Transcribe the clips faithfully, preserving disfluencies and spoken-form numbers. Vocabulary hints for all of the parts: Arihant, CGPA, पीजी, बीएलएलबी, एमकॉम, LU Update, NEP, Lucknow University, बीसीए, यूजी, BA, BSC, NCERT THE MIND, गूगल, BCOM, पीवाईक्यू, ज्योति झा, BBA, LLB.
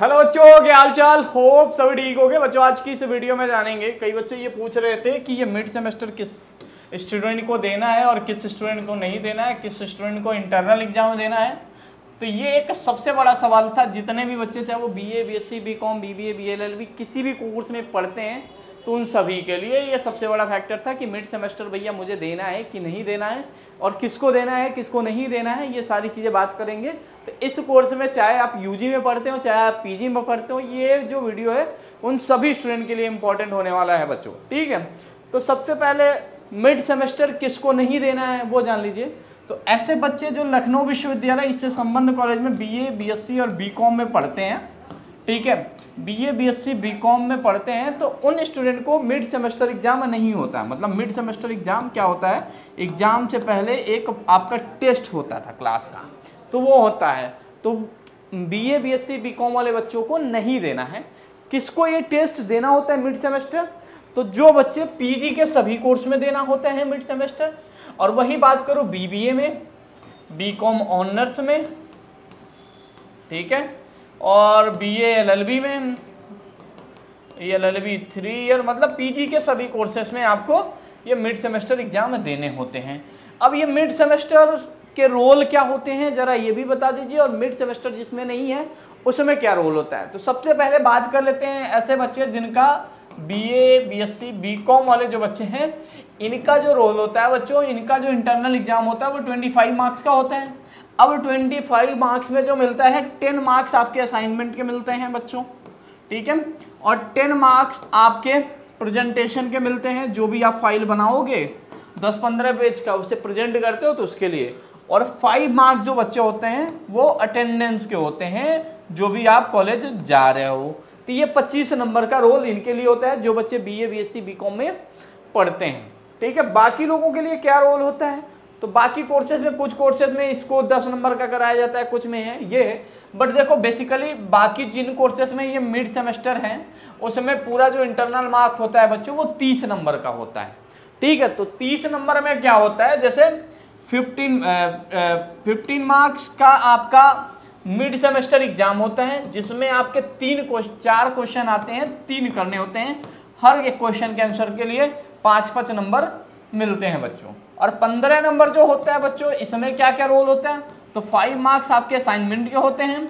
Hello बच्चों, क्या हालचाल? होप सभी ठीक हो गए। बच्चों आज की इस वीडियो में जानेंगे, कई बच्चे ये पूछ रहे थे कि ये मिड सेमेस्टर किस स्टूडेंट को देना है और किस स्टूडेंट को नहीं देना है, किस स्टूडेंट को इंटरनल एग्जाम देना है। तो ये एक सबसे बड़ा सवाल था। जितने भी बच्चे चाहे वो BA, BSc, BCom, BBA, बीएलएलबी किसी भी कोर्स में पढ़ते हैं, तो उन सभी के लिए ये सबसे बड़ा फैक्टर था कि मिड सेमेस्टर भैया मुझे देना है कि नहीं देना है, और किसको देना है किसको नहीं देना है, ये सारी चीज़ें बात करेंगे। तो इस कोर्स में चाहे आप यूजी में पढ़ते हो, चाहे आप पीजी में पढ़ते हो, ये जो वीडियो है उन सभी स्टूडेंट के लिए इम्पोर्टेंट होने वाला है बच्चों, ठीक है। तो सबसे पहले मिड सेमेस्टर किसको नहीं देना है वो जान लीजिए। तो ऐसे बच्चे जो लखनऊ विश्वविद्यालय इससे संबद्ध कॉलेज में बीए, बीएससी और बीकॉम में पढ़ते हैं, ठीक है, बीए, बीएससी, बीकॉम में पढ़ते हैं, तो उन स्टूडेंट को मिड सेमेस्टर एग्जाम नहीं होता। मतलब मिड सेमेस्टर एग्जाम क्या होता है? एग्जाम से पहले एक आपका टेस्ट होता था क्लास का, तो वो होता है। तो बीए, बीएससी, बीकॉम वाले बच्चों को नहीं देना है। किसको ये टेस्ट देना होता है मिड सेमेस्टर? तो जो बच्चे पीजी के सभी कोर्स में देना होता है मिड सेमेस्टर। और वही बात करो बीबीए में, बीकॉम ऑनर्स में, ठीक है, और बीए एलएलबी में, एलएलबी थ्री ईयर, मतलब पीजी के सभी कोर्सेस में आपको ये मिड सेमेस्टर एग्जाम देने होते हैं। अब ये मिड सेमेस्टर के रोल क्या होते हैं जरा ये भी बता दीजिए, और मिड सेमेस्टर जिसमें नहीं है उसमें क्या रोल होता है। तो सबसे पहले बात कर लेते हैं ऐसे बच्चे जिनका बीए, बीएससी, बीकॉम वाले जो बच्चे हैं, इनका जो रोल होता है बच्चों, इनका जो इंटरनल एग्जाम होता है वो पच्चीस मार्क्स का होता है। अब पच्चीस मार्क्स में जो मिलता है, दस मार्क्स आपके असाइनमेंट के मिलते हैं बच्चों, ठीक है, और दस मार्क्स आपके प्रेजेंटेशन के मिलते हैं। जो भी आप फाइल बनाओगे दस पंद्रह पेज का, उसे प्रेजेंट करते हो तो उसके लिए, और पाँच मार्क्स जो बच्चे होते हैं वो अटेंडेंस के होते हैं, जो भी आप कॉलेज जा रहे हो। तो ये पच्चीस नंबर का रोल इनके लिए होता है जो बच्चे बीए, बीएससी, बीकॉम में पढ़ते हैं, ठीक है। बाकी लोगों के लिए क्या रोल होता है? तो बाकी कोर्सेज में, कुछ कोर्सेज में इसको दस नंबर का कराया जाता है, कुछ में है ये है। बट देखो बेसिकली बाकी जिन कोर्सेज में ये मिड सेमेस्टर है उसमें पूरा जो इंटरनल मार्क होता है बच्चों वो तीस नंबर का होता है, ठीक है। तो तीस नंबर में क्या होता है, जैसे फिफ्टीन फिफ्टीन मार्क्स का आपका मिड सेमेस्टर एग्जाम होता है, जिसमें आपके तीन चार क्वेश्चन आते हैं, तीन करने होते हैं। हर एक क्वेश्चन के आंसर के लिए पाँच पाँच नंबर मिलते हैं बच्चों। और पंद्रह नंबर जो होता है बच्चों, इसमें क्या क्या रोल होता है? तो फाइव मार्क्स आपके असाइनमेंट के होते हैं,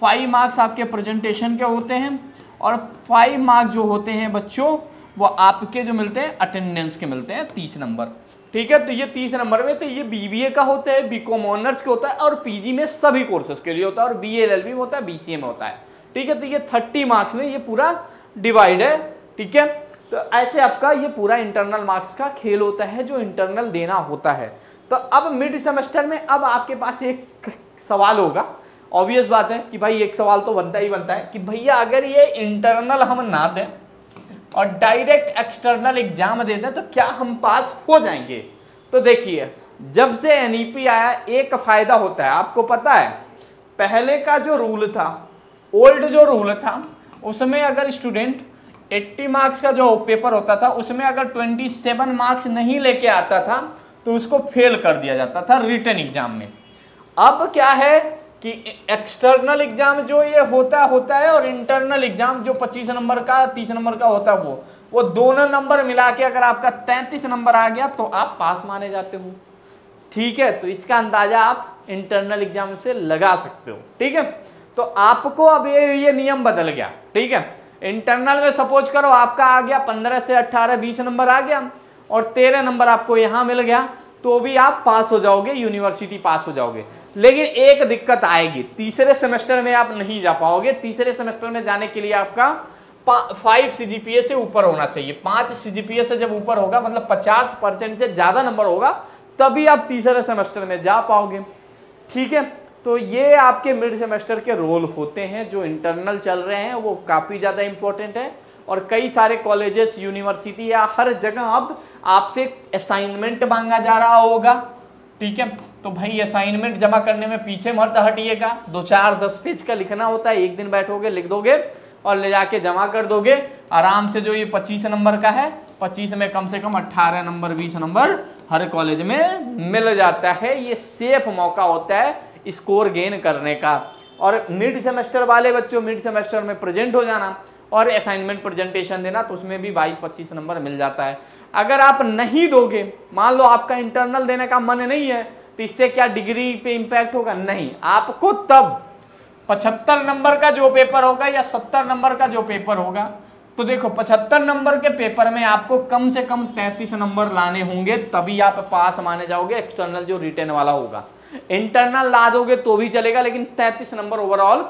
फाइव मार्क्स आपके प्रेजेंटेशन के होते हैं, और फाइव मार्क्स जो होते हैं बच्चों वो आपके जो मिलते हैं अटेंडेंस के मिलते हैं, तीस नंबर, ठीक है। तो ये तीस नंबर में, तो ये बीबीए का होता है, बीकॉम ऑनर्स के होता है, और पीजी में सभी कोर्सेज के लिए होता है, और बीएलएलबी में होता है, बीसीए में होता है, ठीक है। तो ये तीस मार्क्स में ये पूरा डिवाइड है, ठीक है। तो ऐसे आपका ये पूरा इंटरनल मार्क्स का खेल होता है जो इंटरनल देना होता है। तो अब मिड सेमेस्टर में अब आपके पास एक सवाल होगा, ऑब्वियस बात है कि भाई एक सवाल तो बनता ही बनता है कि भैया अगर ये इंटरनल हम ना दें और डायरेक्ट एक्सटर्नल एग्जाम दे दें तो क्या हम पास हो जाएंगे? तो देखिए, जब से एनईपी आया एक फ़ायदा होता है, आपको पता है पहले का जो रूल था, ओल्ड जो रूल था, उसमें अगर स्टूडेंट अस्सी मार्क्स का जो पेपर होता था उसमें अगर सत्ताईस मार्क्स नहीं लेके आता था तो उसको फेल कर दिया जाता था रिटन एग्जाम में। अब क्या है कि एक्सटर्नल एग्जाम जो ये होता होता है और इंटरनल एग्जाम जो पच्चीस नंबर का, तीस नंबर का होता है, वो वो दोनों नंबर मिला के अगर आपका तैंतीस नंबर आ गया तो आप पास माने जाते हो, ठीक है। तो इसका अंदाजा आप इंटरनल एग्जाम से लगा सकते हो, ठीक है। तो आपको अब ये ये नियम बदल गया, ठीक है। इंटरनल में सपोज करो आपका आ गया पंद्रह से अट्ठारह बीस नंबर आ गया और तेरह नंबर आपको यहाँ मिल गया, तो भी आप पास हो जाओगे, यूनिवर्सिटी पास हो जाओगे। लेकिन एक दिक्कत आएगी, तीसरे सेमेस्टर में आप नहीं जा पाओगे। तीसरे सेमेस्टर में जाने के लिए आपका फाइव सीजीपीए से ऊपर होना चाहिए, पाँच सीजीपीए से जब ऊपर होगा, मतलब पचास परसेंट से ज़्यादा नंबर होगा, तभी आप तीसरे सेमेस्टर में जा पाओगे, ठीक है। तो ये आपके मिड सेमेस्टर के रोल होते हैं जो इंटरनल चल रहे हैं, वो काफ़ी ज़्यादा इम्पोर्टेंट है। और कई सारे कॉलेजेस, यूनिवर्सिटी या हर जगह अब आपसे असाइनमेंट मांगा जा रहा होगा, ठीक है। तो भाई असाइनमेंट जमा करने में पीछे मत हटिएगा, दो चार दस पेज का लिखना होता है, एक दिन बैठोगे लिख दोगे और ले जाके जमा कर दोगे आराम से। जो ये पच्चीस नंबर का है, पच्चीस में कम से कम अट्ठारह नंबर, बीस नंबर हर कॉलेज में मिल जाता है। ये सेफ मौका होता है स्कोर गेन करने का। और मिड सेमेस्टर वाले बच्चों मिड सेमेस्टर में प्रेजेंट हो जाना और असाइनमेंट प्रेजेंटेशन देना, तो उसमें भी बाईस पच्चीस नंबर मिल जाता है। अगर आप नहीं दोगे, मान लो आपका इंटरनल देने का मन नहीं है, तो इससे क्या डिग्री पे इम्पैक्ट होगा? नहीं, आपको तब पचहत्तर नंबर का जो पेपर होगा या सत्तर नंबर का जो पेपर होगा, तो देखो पचहत्तर नंबर के पेपर में आपको कम से कम तैंतीस नंबर लाने होंगे, तभी आप पास माने जाओगे। एक्सटर्नल जो रिटेन वाला होगा, इंटरनल ला दोगे तो भी चलेगा, लेकिन तैंतीस नंबर ओवरऑल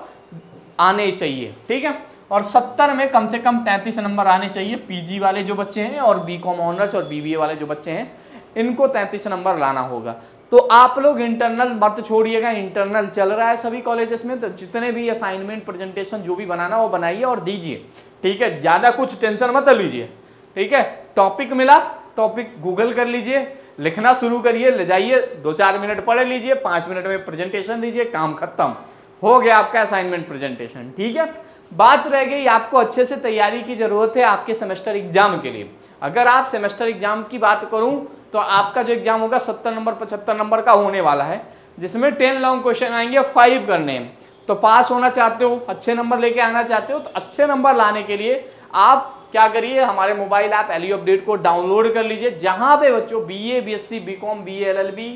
आने ही चाहिए, ठीक है। और सत्तर में कम से कम तैंतीस नंबर आने चाहिए। पीजी वाले जो बच्चे हैं और बीकॉम ऑनर्स और बीबीए वाले जो बच्चे हैं, इनको तैंतीस नंबर लाना होगा। तो आप लोग इंटरनल मत छोड़िएगा, इंटरनल चल रहा है सभी कॉलेजेस में, तो जितने भी असाइनमेंट प्रेजेंटेशन जो भी बनाना वो बनाइए और दीजिए, ठीक है। ज़्यादा कुछ टेंशन मत लीजिए, ठीक है। टॉपिक मिला, टॉपिक गूगल कर लीजिए, लिखना शुरू करिए, ले जाइए, दो चार मिनट पढ़ लीजिए, पाँच मिनट में प्रेजेंटेशन दीजिए, काम खत्म हो गया आपका असाइनमेंट प्रेजेंटेशन, ठीक है। बात रह गई, आपको अच्छे से तैयारी की ज़रूरत है आपके सेमेस्टर एग्जाम के लिए। अगर आप सेमेस्टर एग्जाम की बात करूं तो आपका जो एग्जाम होगा सत्तर नंबर पचहत्तर नंबर का होने वाला है, जिसमें टेन लॉन्ग क्वेश्चन आएंगे, फाइव करने हैं। तो पास होना चाहते हो, अच्छे नंबर लेके आना चाहते हो, तो अच्छे नंबर लाने के लिए आप क्या करिए, हमारे mobile app L U update को डाउनलोड कर लीजिए, जहाँ पे बच्चों B A B S C B com B L L B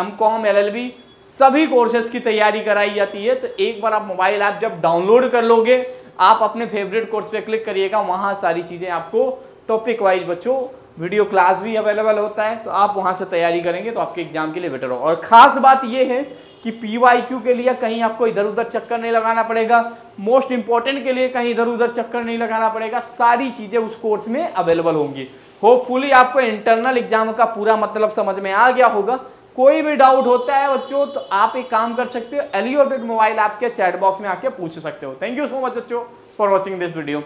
M com L L B सभी कोर्सेज की तैयारी कराई जाती है। तो एक बार आप मोबाइल ऐप जब डाउनलोड कर लोगे, आप अपने फेवरेट कोर्स पे क्लिक करिएगा, वहाँ सारी चीज़ें आपको टॉपिक वाइज बच्चों वीडियो क्लास भी अवेलेबल होता है, तो आप वहाँ से तैयारी करेंगे तो आपके एग्जाम के लिए बेटर हो। और ख़ास बात यह है कि पी वाई क्यू के लिए कहीं आपको इधर उधर चक्कर नहीं लगाना पड़ेगा, मोस्ट इंपॉर्टेंट के लिए कहीं इधर उधर चक्कर नहीं लगाना पड़ेगा, सारी चीज़ें उस कोर्स में अवेलेबल होंगी। होपफुली आपको इंटरनल एग्जाम का पूरा मतलब समझ में आ गया होगा। कोई भी डाउट होता है बच्चों तो आप एक काम कर सकते हो, L U update mobile app के चैट बॉक्स में आके पूछ सकते हो। थैंक यू सो मच बच्चों फॉर वॉचिंग दिस वीडियो।